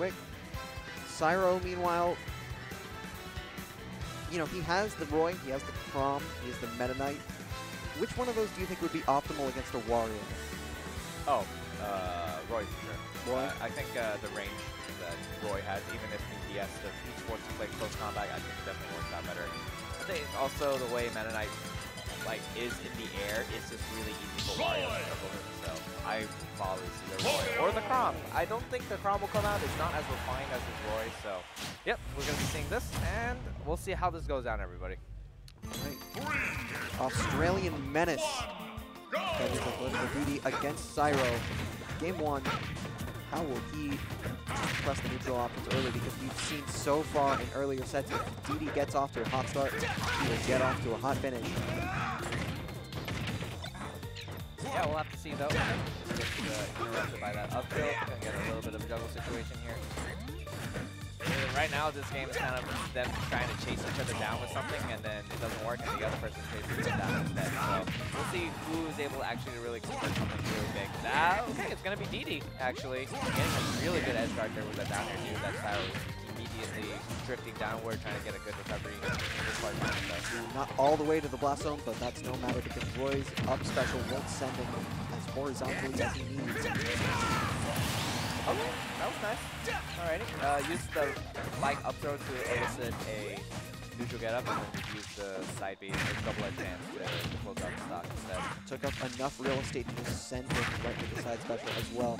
quick. Cyro, meanwhile, you know, he has the Roy, he has the Chrom, he has the Meta Knight. Which one of those do you think would be optimal against a Wario? Oh, Roy for sure. Roy? I think the range that Roy has, even if he has to, he's forced to play close combat, I think it definitely works out better. I think also the way Meta Knight like is in the air is just really easy for Wario to jump over. So I probably see the Roy or the Chrom. I don't think the Chrom will come out. It's not as refined as the Roy. So yep, we're gonna be seeing this, and we'll see how this goes down, everybody. All right. Australian Menace. That is the political duty against Cyro. Game one. How will he press the neutral options early? Because we've seen so far in earlier sets, if DD gets off to a hot start, he will get off to a hot finish. Yeah, we'll have to see though. Just interrupted by that up tilt and get a little bit of a juggle situation here. Right now, this game is kind of them trying to chase each other down with something, and then it doesn't work, and the other person chases it down instead. So we'll see who is able to actually really convert something really big. Okay, it's gonna be DD actually getting a really good edge guard there with that down air too. That's how immediately drifting downward, trying to get a good recovery. Not all the way to the blast zone, but that's no matter because Roy's up special won't send him as horizontally as he needs. Okay, that was nice. Alrighty, use the up throw to elicit a neutral get up, and then use the side B, a double advance to close out the stock instead. Took up enough real estate to send him right to the side special as well.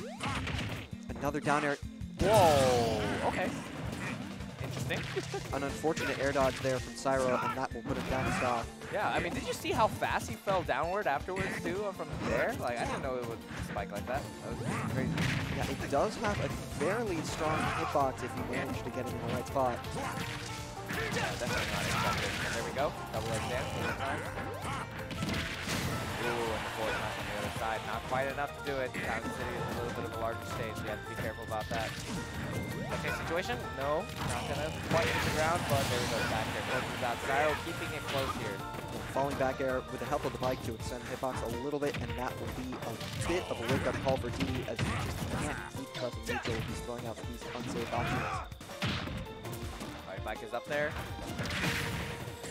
Another down air. Whoa! Okay. Interesting. An unfortunate air dodge there from Cyro, and that will put him down to stock. Yeah, I mean, did you see how fast he fell downward afterwards too from there? Like, I didn't know it would spike like that. That was crazy. Yeah, it does have a fairly strong hitbox if you manage to get it in the right spot. Definitely not expected. And there we go. Double edge dance for the time. Ooh, and the forward knock on the other side. Not quite enough to do it. Town City is a little bit of a larger stage, so you have to be careful about that. Okay, situation? No. Not gonna quite hit the ground, but there we go. Back air closes out. Cyro keeping it close here. Falling back air with the help of the bike to extend the hitbox a little bit, and that will be a bit of a wake-up call for DD as he just can't keep pressing neutral if he's throwing out these unsafe options. Alright, bike is up there.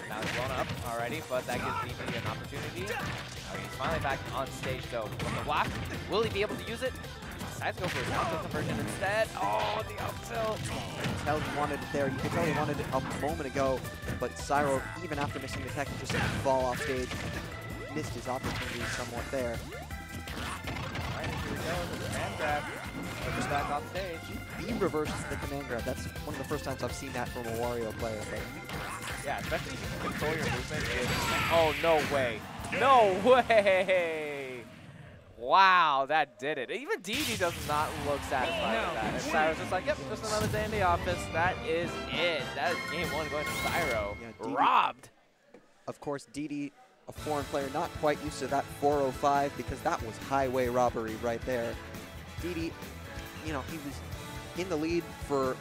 Now it's blown up already, but that gives DD an opportunity. Okay, he's finally back on stage though. From the block, will he be able to use it? Decides to go for his up-tilt conversion instead. Oh, the up-tilt! You can tell he wanted it there. You can tell he wanted it a moment ago, but Cyro, even after missing the tech, just fall off stage. Missed his opportunity somewhat there. Alright, here we go. The command grab. Push back off stage. He reverses the command grab. That's one of the first times I've seen that from a Wario player. But yeah, especially if you can control your movement. Oh, no way. No way! Wow, that did it. Even DD does not look satisfied with that. And Cyro's just like, yep, just another day in the office. That is it. That is game one going to Cyro. Yeah, robbed. Of course, DD, a foreign player, not quite used to that 405 because that was highway robbery right there. DD, you know, he was in the lead for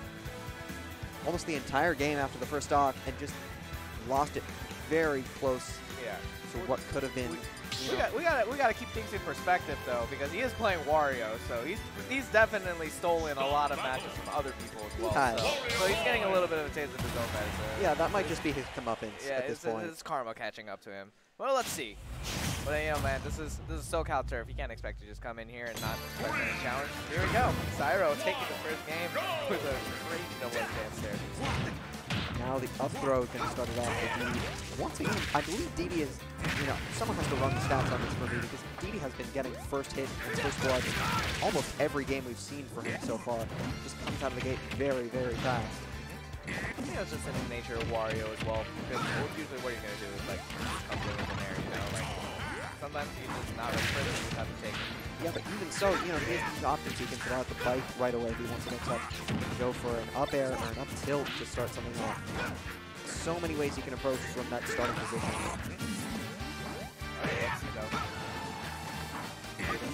almost the entire game after the first stock and just lost it very close to what could have been. We gotta keep things in perspective though, because he is playing Wario, so he's definitely stolen a lot of matches from other people as well. So he's getting a little bit of a taste of his own medicine. Yeah, that might just be his comeuppance at this point. It's karma catching up to him. Well, let's see. But you know, man, this is SoCal turf. You can't expect to just come in here and not expect any challenge. Here we go. Cyro taking the first game with a great double dance there. Now the up throw is going to start it off with DD. Once again, I believe DD is, you know, someone has to run the stats on this for me because DD has been getting first hit and first blood in almost every game we've seen for him so far. Just comes out of the gate very, very fast. I think that's just in the nature of Wario as well, because usually what you're going to do is, like, come in with an air, you know, like, sometimes you just not really fit, you just have to take it. Yeah, but even so, you know, he has these options. He can throw out the bike right away if he wants to mix up. He can go for an up air or an up tilt to start something off. So many ways you can approach from that starting position. Alright, let's go.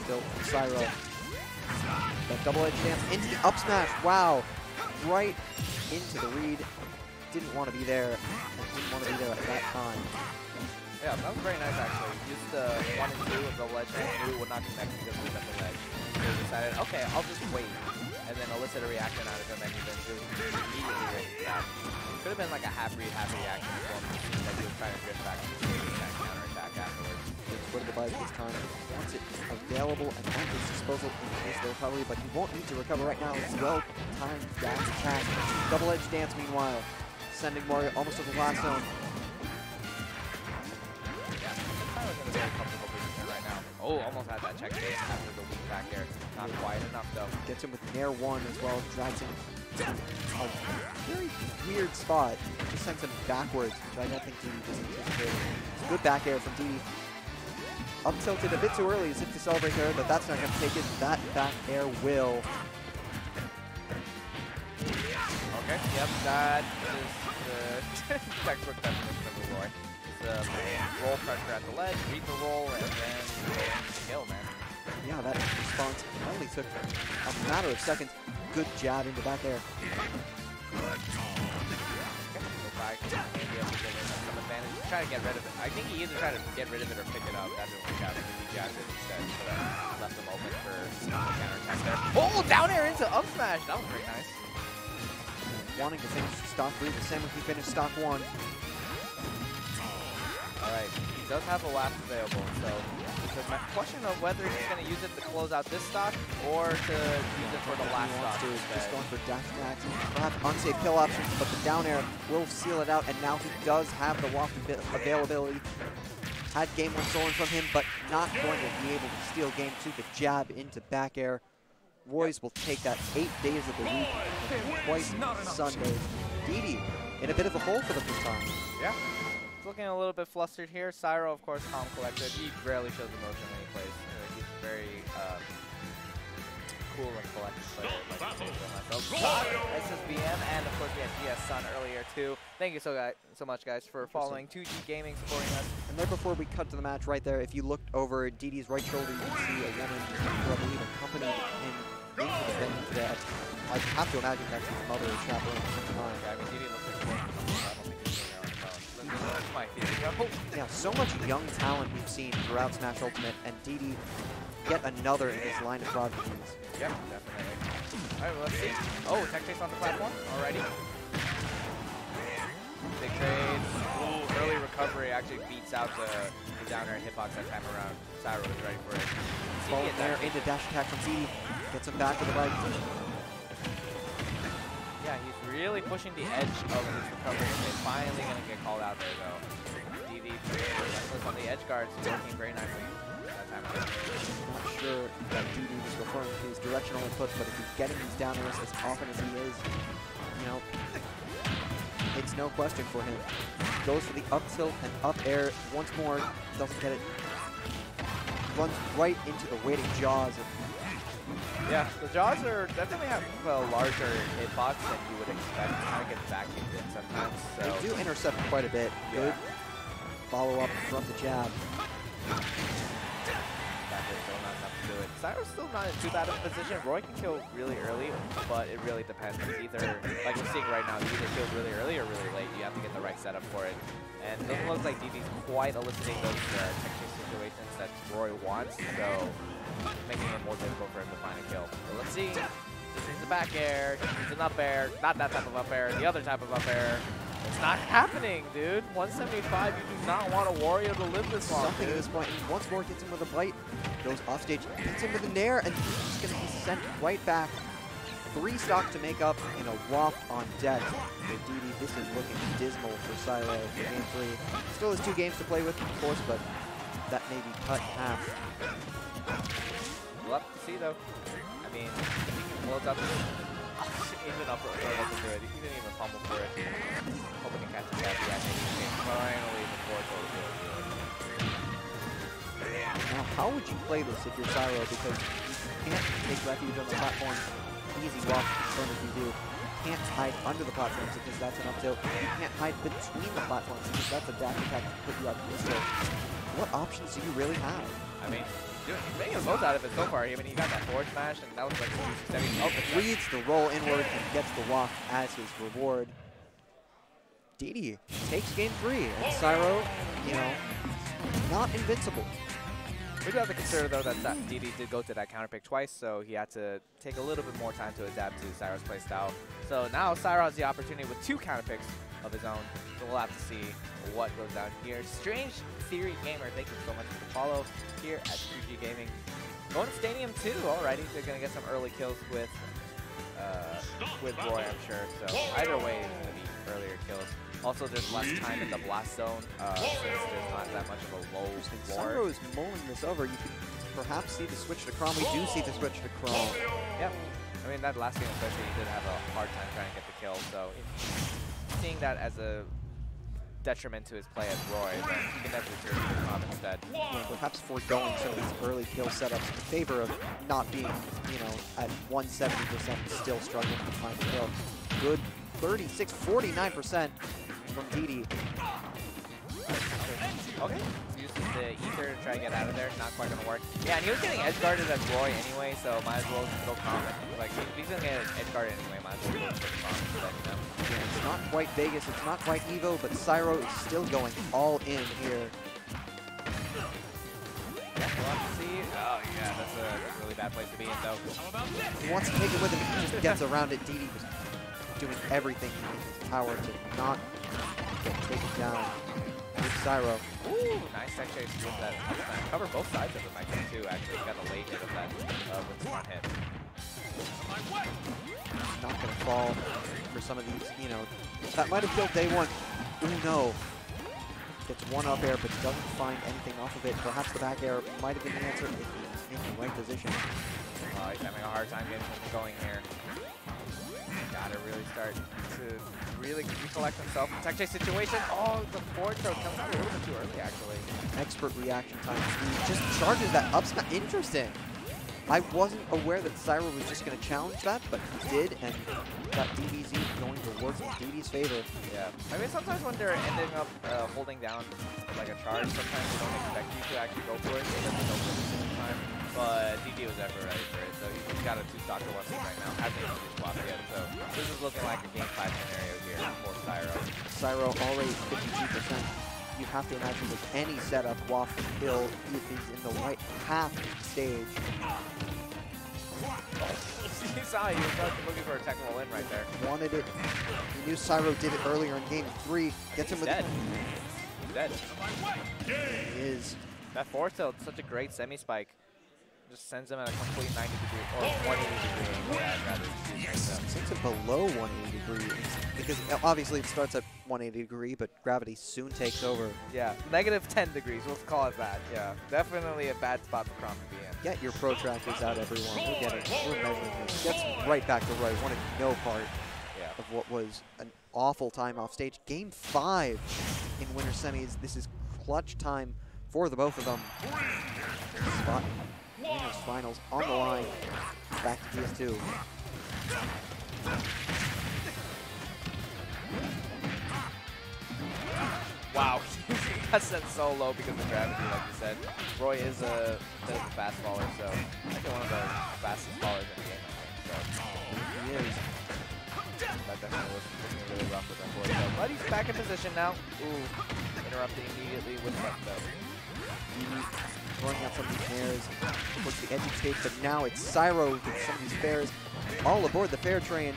Still from Cyro. That double edge jam into the up smash. Wow. Right into the read. Didn't want to be there. Didn't want to be there at that time. Yeah, that was very nice actually. Just one and two of the ledge and two would not connect because we got the ledge. So we decided, okay, I'll just wait. and then elicit a reaction out of him, and he then just immediately raised it up. Could have been like a half reaction as well, like he was trying to drift back and counterattack afterwards. What a device this time. He wants it available and at his disposal in case of recovery, but he won't need to recover right now. It's well-timed dash attack. Double-edged dance, meanwhile, sending Wario almost to the last zone. Oh, almost had that check base after the weak back air. Not quite enough though. Gets him with Nair 1 as well, drives him to a very weird spot. Just sends him backwards, which I don't think DD doesn't anticipate. Good back air from DD. Up tilted a bit too early as if to celebrate there, but that's not going to take it. That back air will. Okay, yep, that is the textbook definition of the Roy. Roll pressure at the ledge, reaper roll, and then kill, man. Yeah, that response only took a matter of seconds. Good jab into back air. Try to get rid of it. I think he either tried to get rid of it or pick it up. That didn't work out. He jabbed it instead, so that left him open for counterattack there. Oh, down air into up smash. That was pretty nice. Wanting to finish stock 3 the same way he finished stock 1. Alright, he does have a last available, so because my question of whether he's going to use it to close out this stock or to use it for the last stock. He's going for dash attacks, perhaps unsafe kill options, but the down air will seal it out, and now he does have the waft availability. Had game 1 stolen from him, but not going to be able to steal game 2. The jab into back air. Roy's will take that 8 days of the week, twice Sundays. DD in a bit of a hole for the first time. Yeah. Looking a little bit flustered here. Cyro, of course, calm, collected. He rarely shows emotion when he plays. He's very cool and collected player. SSBM, and of course we had DS Sun earlier too. Thank you so much, guys, for following 2GG Gaming, supporting us. And right before we cut to the match, right there, if you looked over DD's right shoulder, you can see a woman who I believe accompanied him into the venue today. I have to imagine that's his mother or chaperone at the time. Yeah, I mean, DD looks like a woman. Yeah, so much young talent we've seen throughout Smash Ultimate, and DD yet another in his line of prodigies. Yep, definitely. Alright, well, let's see. Oh, tech chase on the platform. Alrighty. Big trade. Ooh, early recovery actually beats out the down air hitbox that time around. Cyro was ready for it. Ball there into dash attack from DD. Gets him back to the right. Yeah, he's really pushing the edge of his recovery, and he's finally going to get called out there, though. DD was on the edge guards, working very nicely that time. I'm not sure that DD was referring to his directional input, but if he's getting these down airs as often as he is, you know, it's no question for him. Goes for the up tilt and up air once more, doesn't get it. Runs right into the waiting jaws of. Yeah, the jaws are definitely have a larger hitbox than you would expect. It kind of gets back into it sometimes. So. They do intercept quite a bit. Yeah. Good follow up from the jab. Back air still not enough to do it. Cyro's still not in too bad of a position. Roy can kill really early, but it really depends. It's either, like we're seeing right now, he either kills really early or really late. You have to get the right setup for it. And it doesn't look like DD's quite eliciting those tech chase situations that Roy wants, so. Making it more difficult for him to find a kill. But let's see. This is a back air. This is an up air. Not that type of up air. The other type of up air. It's not happening, dude. 175. You do not want a Wario to live this long. Something at this point. Once more gets him with a bite. Goes off stage. Hits him with an air, and he's going to be sent right back. 3 stocks to make up and a waft on deck. So DD, this is looking dismal for Cyro for game 3. Still has 2 games to play with, of course, but that may be cut in half. We'll have to see though. I mean, if he can close up even up or doesn't do it. He didn't even fumble for it. Hoping he catches that. Yeah, maybe he can finally before it goes through. Now, how would you play this if you're Cyro? Because you can't take refuge on the platform. Easy walk in front if you do. You can't hide under the platforms because that's an up tilt. You can't hide between the platforms because that's a dash attack to put you up. So, what options do you really have? I mean. Dude, he's making the most out of it so far. I mean, he got that forward smash, and that was like 270. Reads the roll inward and gets the walk as his reward. DD takes game 3, and Cyro, you know, not invincible. We do have to consider, though, that DD did go to that counter pick twice, so he had to take a little bit more time to adapt to Cyro's playstyle. So now Cyro has the opportunity with 2 counter picks of his own, so we'll have to see what goes down here. Strange Theory Gamer, thank you so much for the follow here at 2GG Gaming. Going to Stadium 2 already. They're going to get some early kills with Roy, I'm sure. So either way, it's going to be earlier kills. Also, there's less time in the blast zone, since there's not that much of a low floor. Cyro is mulling this over. You could perhaps see the switch to Chrom. We do see the switch to Chrom. Yep. I mean, that last game especially, he did have a hard time trying to get the kill. So seeing that as a detriment to his play as Roy, he can definitely turn to Chrom instead. Perhaps foregoing some of these early kill setups in favor of not being, you know, at 170% still struggling to find the kill. Good 36, 49%. From DD. Okay. Uses the ether to try to get out of there. Not quite gonna work. Yeah, and he was getting edge guarded as Roy anyway, so might as well go Chrom. Like, if he's gonna get edge guarded anyway, might as well go Chrom. Like, yeah, it's not quite Vegas. It's not quite Evo, but Cyro is still going all in here. Oh yeah, that's a really bad place to be in though. He wants to take it with him. He just gets around it. DD was doing everything in his power to not. Take it down with Cyro. Ooh, nice actually with that. Cover both sides of the mic too, actually. Got a late hit of that with one hit. Not gonna fall for some of these, you know. That might have killed day one. Ooh, no. Gets one up air, but doesn't find anything off of it. Perhaps the back air might have been the answer if he was in the right position. Oh, he's having a hard time getting going here. Gotta really start to really recollect himself. Tech chase situation. Oh, the forward throw comes out a little bit too early, actually. Expert reaction time. He just charges that up smash. Interesting. I wasn't aware that Cyro was just going to challenge that, but he did, and that DBZ going to work in DD's favor. Yeah. I mean, sometimes when they're ending up holding down like a charge, sometimes they don't expect you to actually go for it. They don't go for it this time. But DD was ever ready for it, so he's got a 2-stock to 1-6 right now. Hasn't even swapped yet, so this is looking like a game 5 scenario here for Cyro. Cyro already 52%. You have to imagine with any setup, Waff and kill if he's in the right half stage. You saw he was looking for a technical win right there. Wanted it. He knew Cyro did it earlier in game 3. Gets him with dead. He's dead. He is. That forward tilt, such a great semi-spike. Just sends him at a complete 90 degree, or 180 degree. Sends it below 180 degree, because obviously it starts at 180 degree, but gravity soon takes over. Yeah, -10 degrees, we'll call it that. Yeah, definitely a bad spot for Chrom to be in. Get your protractors out, everyone. We'll get it. We're measuring this. Gets right back to Roy. Wanted no part of what was an awful time off stage. Game 5 in winter semis. This is clutch time for the both of them. Spot. Winners finals on the line. Back to PS2. Wow, he got sent so low because of gravity, like you said. Roy is a fast baller, so I think one of the fastest ballers in the game, I think. So he is. That definitely was looking really rough with that boy. So, but he's back in position now. Ooh, interrupted immediately with that though. Throwing out some of these nares, puts the edge escape, but now it's Cyro with some of these fares. All aboard the fair train.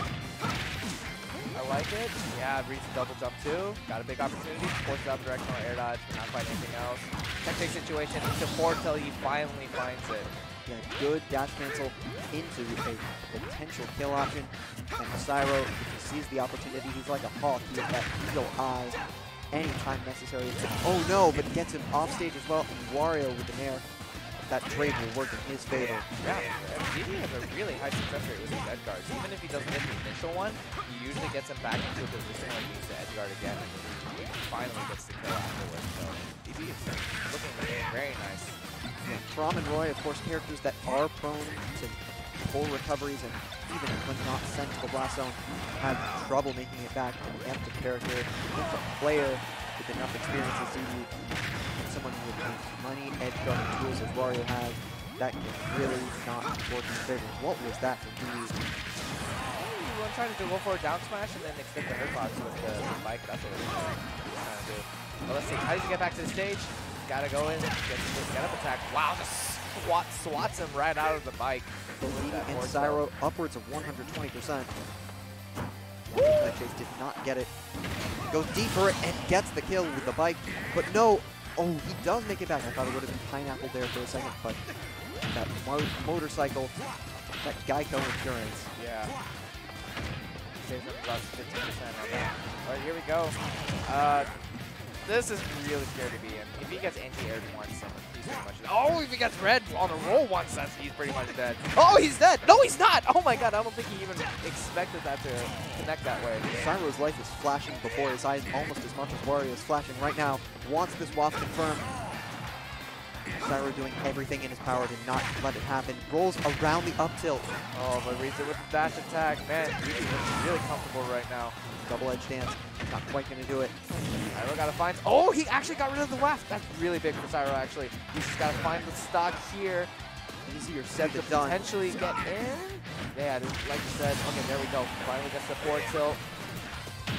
I like it. Yeah, reads the double jump too. Got a big opportunity. Forces out directional air dodge, but not quite anything else. Tech take situation into 4 till he finally finds it. Yeah, good dash cancel into a potential kill option. And Cyro, if he sees the opportunity, he's like a hawk. He has that eagle eye. Anytime necessary. Oh no, but gets him off stage as well. And Wario with the nair. That trade will work in his favor. Yeah, DD has a really high success rate with his edge guards. Even if he doesn't hit the initial one, he usually gets him back into a position where he needs to edge guard again. And finally gets the kill afterwards. So DD is looking very nice. Chrom and Roy, of course, characters that are prone to full recoveries and even when not sent to the blast zone, had trouble making it back. An empty character, a player with enough experience as DD, and someone who would make money, edge guarding tools as Wario has, that can really not work in favor. What was that for DD? Well, I'm trying to go for a down smash and then extend the hurtbox with the bike. That's what we're trying to do. Well, let's see, how does he get back to the stage? gotta go in, gets the get-up attack. Wow, just swats him right out of the bike. And Cyro upwards of 120%. That chase did not get it. Goes deeper and gets the kill with the bike, but no. Oh, he does make it back. I thought it would have been Pineapple there for a second, but that motorcycle, that Geico insurance. Yeah. Saves him plus 50% on that. All right, here we go. This is really scary to be in. If he gets anti-aired once, he's pretty much dead. Oh, if he gets red on a roll once, he's pretty much dead. Oh, he's dead. No, he's not. Oh, my God. I don't think he even expected that to connect that way. Cyro's life is flashing before his eyes almost as much as Wario is flashing right now. Wants this WAF confirmed. Cyro doing everything in his power to not let it happen. Rolls around the up tilt. Oh, but reads it with the dash attack. Man, he's really comfortable right now. Double-edged stance. Not quite going to do it. Cyro got to find... Oh, he actually got rid of the waft. That's really big for Cyro, actually. He's just got to find the stock here. Easier said than done. Potentially get in. Yeah, like you said. Okay, there we go. Finally gets the forward tilt.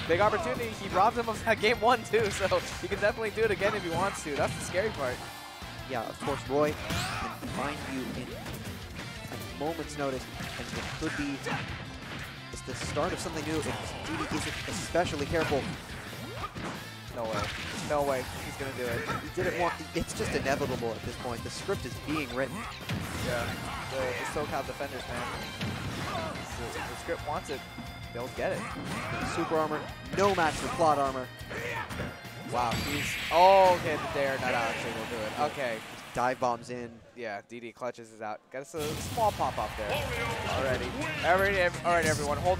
Big opportunity. He robbed him of that game one, too, so he can definitely do it again if he wants to. That's the scary part. Yeah, of course, Roy can find you in a moment's notice, and it could be just the start of something new if DD isn't especially careful. No way. No way. He's going to do it. He didn't want... It's just inevitable at this point. The script is being written. Yeah. The SoCal defenders, man. The script wants it. They'll get it. Super armor. No match for plot armor. Wow. He's... Oh, okay. The dare. Not actually. We'll do it. Okay. Dive bombs in. Yeah, DD clutches is out. Got a small pop-up there already. All right, everyone, hold on.